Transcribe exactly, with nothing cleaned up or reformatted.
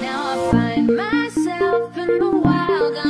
Now I find myself in the wild.